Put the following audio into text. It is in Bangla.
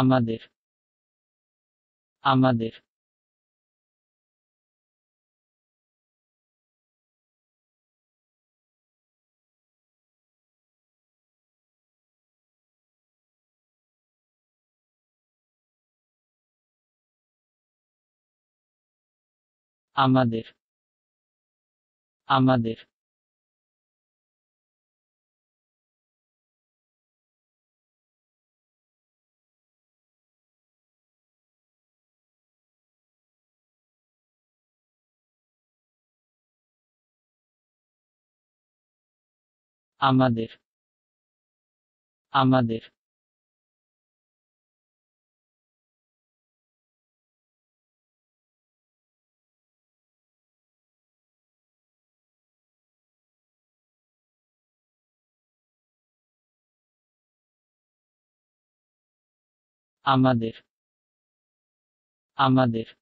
আমাদের আমাদের আমাদের আমাদের আমাদের আমাদের আমাদের আমাদের